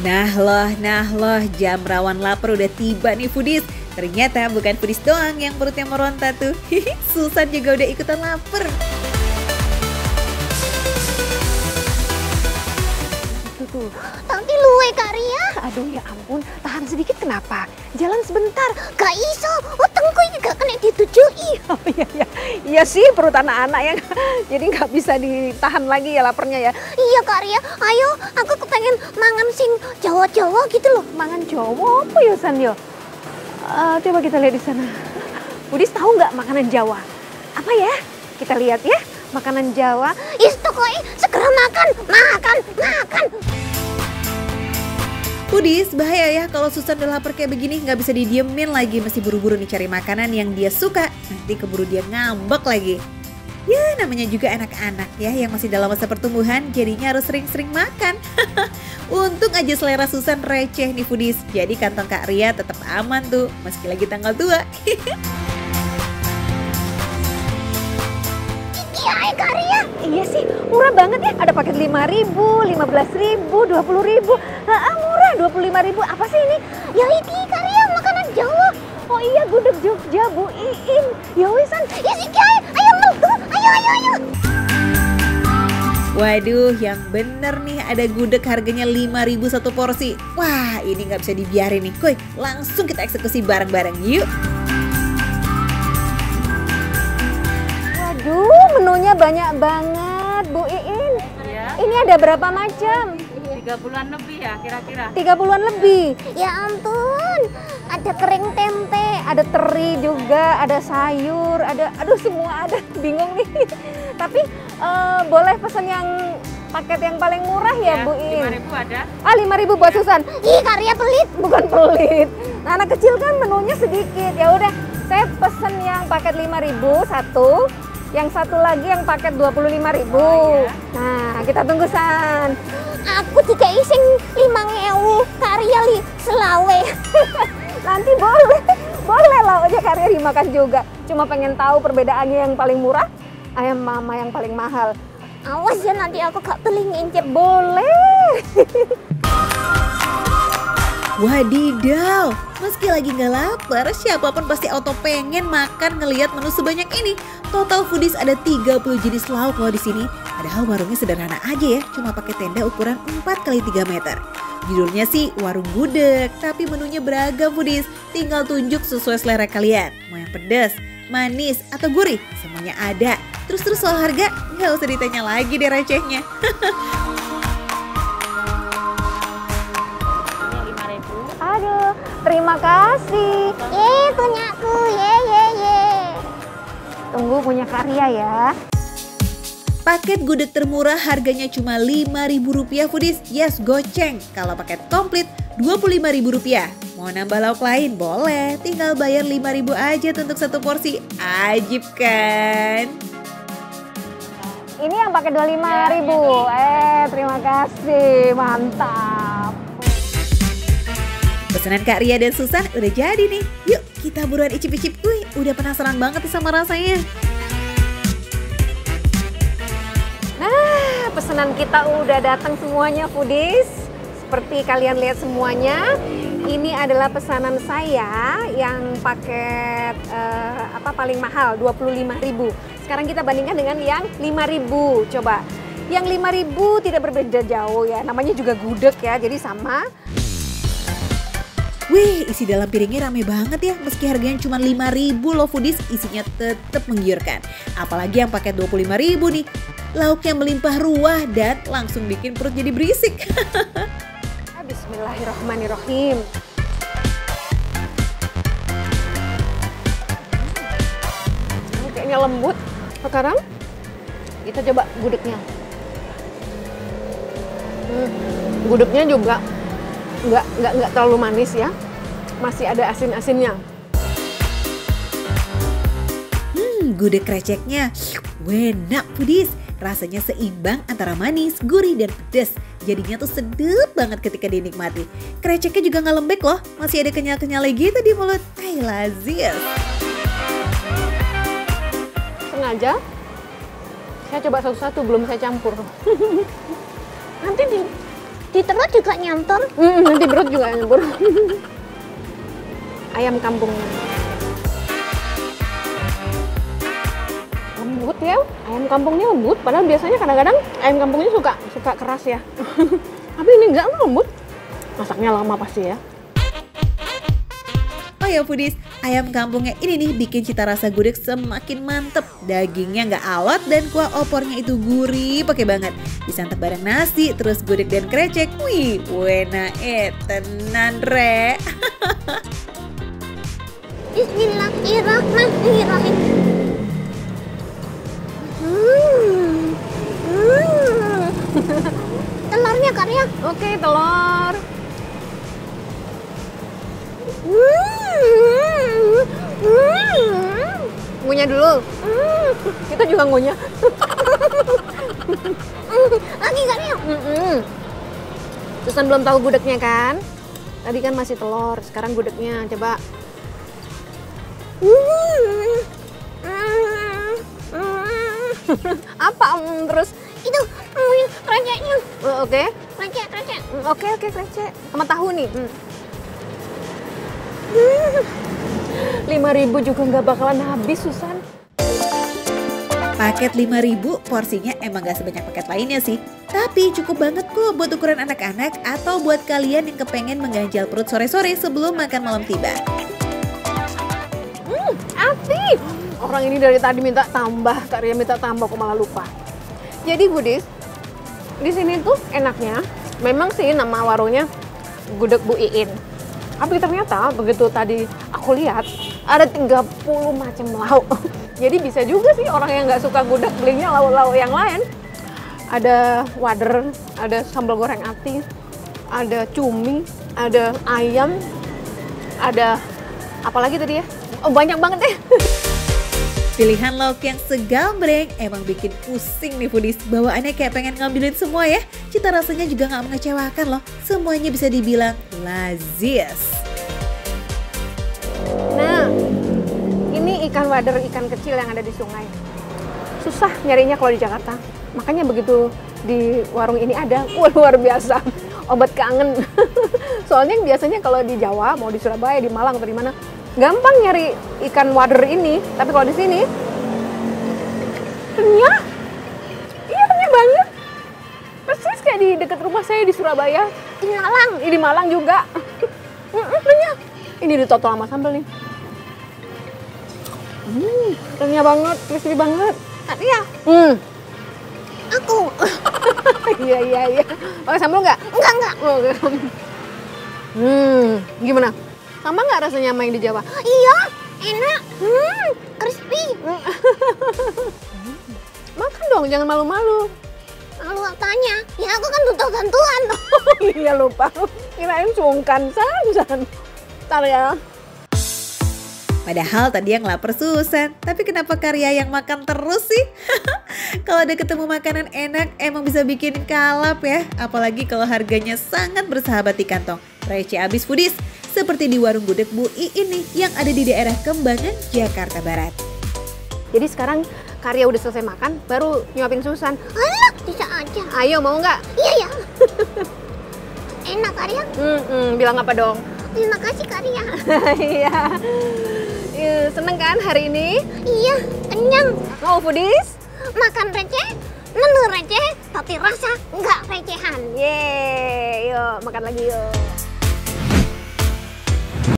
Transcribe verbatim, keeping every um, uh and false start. Nah loh, nah loh, jam rawan lapar udah tiba nih foodies. Ternyata bukan foodies doang yang perutnya meronta tuh. Susan juga udah ikutan lapar. Itu tuh, tapi luwe Kak Ria. Aduh ya ampun, tahan sedikit kenapa? Jalan sebentar, gak iso. Oh tengkuy gak kena ditujui. Oh iya iya, iya sih perut anak-anak ya. Jadi gak bisa ditahan lagi ya laparnya ya. Iya Kak Ria, ayo aku kepengen mangan sing Jawa-Jawa gitu loh. Mangan Jawa apa ya San yo? Uh, coba kita lihat di sana. Budis tahu nggak makanan Jawa? Apa ya? Kita lihat ya makanan Jawa. Istokoi, segera makan, makan, makan. Budis, bahaya ya kalau Susan udah lapar kayak begini nggak bisa didiemin lagi, mesti buru-buru nih cari makanan yang dia suka. Nanti keburu dia ngambek lagi. Ya namanya juga anak-anak ya yang masih dalam masa pertumbuhan, jadinya harus sering-sering makan. Untung aja selera Susan receh nih foodies, jadi kantong Kak Ria tetap aman tuh, meski lagi tanggal tua. Iya Kak Ria, iya sih murah banget ya, ada paket lima ribu, lima belas ribu, dua puluh ribu, ah murah dua puluh lima ribu, apa sih ini? Ya ini Kak Ria makanan Jawa, oh iya gudeg Jogja Bu Iin, ya wisan, ya sih ayo meldu, ayo ayo ayo. Waduh, yang bener nih ada gudeg harganya lima ribu satu porsi. Wah, ini nggak bisa dibiarin nih. Kuy, langsung kita eksekusi bareng-bareng yuk. Waduh, menunya banyak banget, Bu Iin. Ya. Ini ada berapa macam? tiga puluhan lebih ya kira-kira. tiga puluhan lebih? Ya ampun, ada kering tempe, ada teri juga, ada sayur, ada aduh semua ada, bingung nih. Tapi uh, boleh pesan yang paket yang paling murah ya, ya Bu Iin? lima ribu ada. Ah lima ribu buat ya. Susan. Ih Kak Ria pelit. Bukan pelit. Nah, anak kecil kan menunya sedikit. Ya udah, saya pesen yang paket lima ribu satu, yang satu lagi yang paket dua puluh lima ribu. Oh, ya. Nah, kita tunggu San. Aku juga ising lima ewu, Kak Ria li selawe. Nanti boleh. Boleh lah aja Kak Ria dimakan juga. Cuma pengen tahu perbedaannya yang paling murah ayam mama yang paling mahal. Awas ya nanti aku gak beli ngincip. Boleh. Wadidaw, meski lagi gak lapar, siapapun pasti auto pengen makan ngelihat menu sebanyak ini. Total foodies ada tiga puluh jenis lauk loh di sini. Padahal warungnya sederhana aja ya, cuma pakai tenda ukuran empat kali tiga meter. Judulnya sih warung gudeg, tapi menunya beragam foodies. Tinggal tunjuk sesuai selera kalian. Mau yang pedas, manis, atau gurih, semuanya ada. Terus-terus soal harga, nggak usah ditanya lagi deh recehnya. Aduh, terima kasih. Yeay, punya aku, yeay, yeay, yeay. Tunggu punya karya ya. Paket gudeg termurah harganya cuma lima ribu rupiah foodies, yes goceng. Kalau paket komplit dua puluh lima ribu rupiah. Mau nambah lauk lain? Boleh, tinggal bayar lima ribu aja untuk satu porsi. Ajib kan? Ini yang pakai dua puluh lima ribu. Eh, terima kasih. Mantap. Pesanan Kak Ria dan Susan udah jadi nih. Yuk, kita buruan icip-icip. Wih, udah penasaran banget sama rasanya. Nah, pesanan kita udah datang semuanya foodies. Seperti kalian lihat semuanya, ini adalah pesanan saya yang paket eh, apa paling mahal dua puluh lima ribu. Sekarang kita bandingkan dengan yang lima ribu. Coba. Yang lima ribu tidak berbeda jauh ya. Namanya juga gudeg ya, jadi sama. Wih, isi dalam piringnya rame banget ya. Meski harganya cuma lima ribu loh foodies, isinya tetap menggiurkan. Apalagi yang paket dua puluh lima ribu nih. Lauknya melimpah ruah dan langsung bikin perut jadi berisik. Bismillahirrahmanirrahim. Ini kayaknya lembut. Sekarang kita coba gudegnya. Hmm, gudegnya juga nggak nggak nggak terlalu manis ya, masih ada asin-asinnya. Hmm, gudeg kreceknya enak foodies. Rasanya seimbang antara manis, gurih, dan pedas. Jadinya tuh sedap banget ketika dinikmati. Kreceknya juga nggak lembek loh, masih ada kenyal-kenyalnya gitu di mulut. Ay lazir. Sengaja, saya coba satu-satu, belum saya campur. Nanti di, Di perut juga nyantur, mm, nanti perut juga nyantur. Ayam kampungnya lembut ya, ayam kampungnya lembut. Padahal biasanya kadang-kadang ayam kampungnya suka suka keras ya. Tapi ini enggak, lembut. Masaknya lama pasti ya. Oh ya foodies, ayam kampungnya ini nih bikin cita rasa gudeg semakin mantep. Dagingnya nggak alot dan kuah opornya itu gurih pakai banget. Disantap bareng nasi, terus gudeg dan krecek. Wih, wena eh tenan re. Bismillahirrahmanirrahim. Hmm. Hmm. Telurnya Kak Ria. Oke, telur. Hmm. Hmm. Ngunyah dulu. Hmm. Kita juga ngunyah. Lagi Kak Ria. Hmm. Susan belum tahu gudegnya kan? Tadi kan masih telur, sekarang gudegnya. Coba. Apa um, terus itu um, kreceknya. Oh, oke, okay. Krecek krecek oke okay, oke okay, krecek sama tahu nih. hmm. lima ribu juga nggak bakalan habis Susan. Paket lima ribu porsinya emang gak sebanyak paket lainnya sih, tapi cukup banget kok buat ukuran anak-anak atau buat kalian yang kepengen mengganjal perut sore-sore sebelum makan malam tiba. Hmm, asik. Orang ini dari tadi minta tambah, Kak Ria minta tambah, kok malah lupa. Jadi Budis, di sini tuh enaknya, memang sih nama warungnya Gudeg Bu Iin. Tapi ternyata begitu tadi aku lihat, ada tiga puluh macam lauk. Jadi bisa juga sih orang yang nggak suka gudeg belinya lauk-lauk yang lain. Ada wader, ada sambal goreng ati, ada cumi, ada ayam, ada apalagi tadi ya? Oh, banyak banget deh. Pilihan lauk yang segambreng emang bikin pusing nih foodies. Bawaannya kayak pengen ngambilin semua ya. Cita rasanya juga gak mengecewakan loh. Semuanya bisa dibilang lazis. Nah, ini ikan wader, ikan kecil yang ada di sungai. Susah nyarinya kalau di Jakarta. Makanya begitu di warung ini ada, wah luar biasa. Obat kangen. Soalnya biasanya kalau di Jawa, mau di Surabaya, di Malang atau di mana, gampang nyari ikan wader ini, tapi kalau di sini renyah, iya renyah banget, persis kayak di dekat rumah saya di Surabaya, di Malang, di Malang juga, renyah. Ini ditotol sama sambal nih, hmm, renyah banget, crispy banget, iya, hmm, aku, iya iya iya, pakai sambal nggak? Enggak enggak, hmm, gimana? Sama nggak rasanya sama yang di Jawa? Iya, enak, hmm, crispy. Makan dong, jangan malu-malu. Malu apanya? Ya aku kan butuh bantuan. Iya lupa, kirain sungkan, Susan. Ntar ya. Padahal tadi yang lapar Susan, tapi kenapa Kak Ria yang makan terus sih? Kalau ada ketemu makanan enak, emang bisa bikin kalap ya. Apalagi kalau harganya sangat bersahabat di kantong. Receh abis foodies. Seperti di warung Gudeg Bu Iin nih yang ada di daerah Kembangan, Jakarta Barat. Jadi sekarang Kak Ria udah selesai makan, baru nyuapin Susan. Alah, bisa aja. Ayo, mau nggak? Iya, ya. Enak, Kak Ria. Mm -mm, bilang apa dong? Terima kasih, Kak Ria. Iya. Seneng kan hari ini? Iya, kenyang. Mau foodies? Makan receh, menu receh, tapi rasa nggak recehan. Yeay, yuk makan lagi yuk.